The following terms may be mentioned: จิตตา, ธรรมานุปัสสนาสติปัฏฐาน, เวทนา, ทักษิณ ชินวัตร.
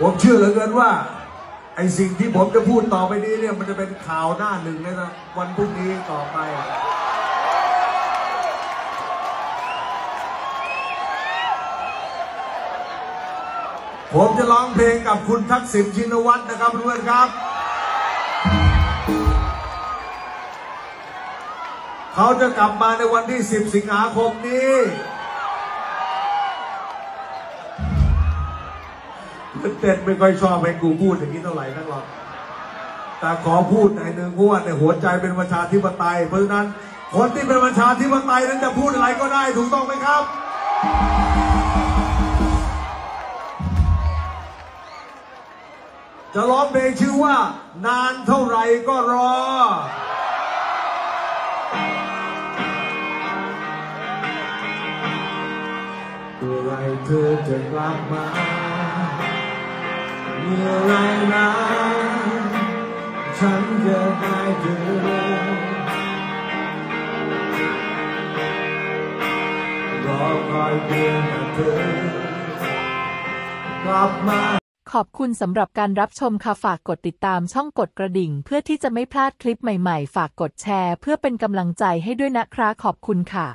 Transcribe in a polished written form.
ผมเชื่อเหลือเกินว่าไอสิ่งที่ผมจะพูดต่อไปนี้เนี่ยมันจะเป็นข่าวหน้าหนึ่งเลยนะวันพรุ่งนี้ต่อไปผมจะร้องเพลงกับคุณทักษิณชินวัตรนะครับเพื่อนครับเขาจะกลับมาในวันที่10สิงหาคมนี้เต้นไม่ค่อยชอบให้กูพูดอย่างนี้เท่าไหร่นักหรอกแต่ขอพูดหน่อยนึงเพราะว่าในหัวใจเป็นประชาธิปไตยเพราะฉะนั้นคนที่เป็นประชาธิปไตยนั้นจะพูดอะไรก็ได้ถูกต้องไหมครับจะร้องเพลงชื่อว่านานเท่าไรก็รอเมื่อไรเธอจะกลับมาเมื่อไรนะฉันจะได้เจอรอคอยเพียงแต่เธอกลับมาขอบคุณสำหรับการรับชมค่ะฝากกดติดตามช่องกดกระดิ่งเพื่อที่จะไม่พลาดคลิปใหม่ๆฝากกดแชร์เพื่อเป็นกำลังใจให้ด้วยนะคะขอบคุณค่ะ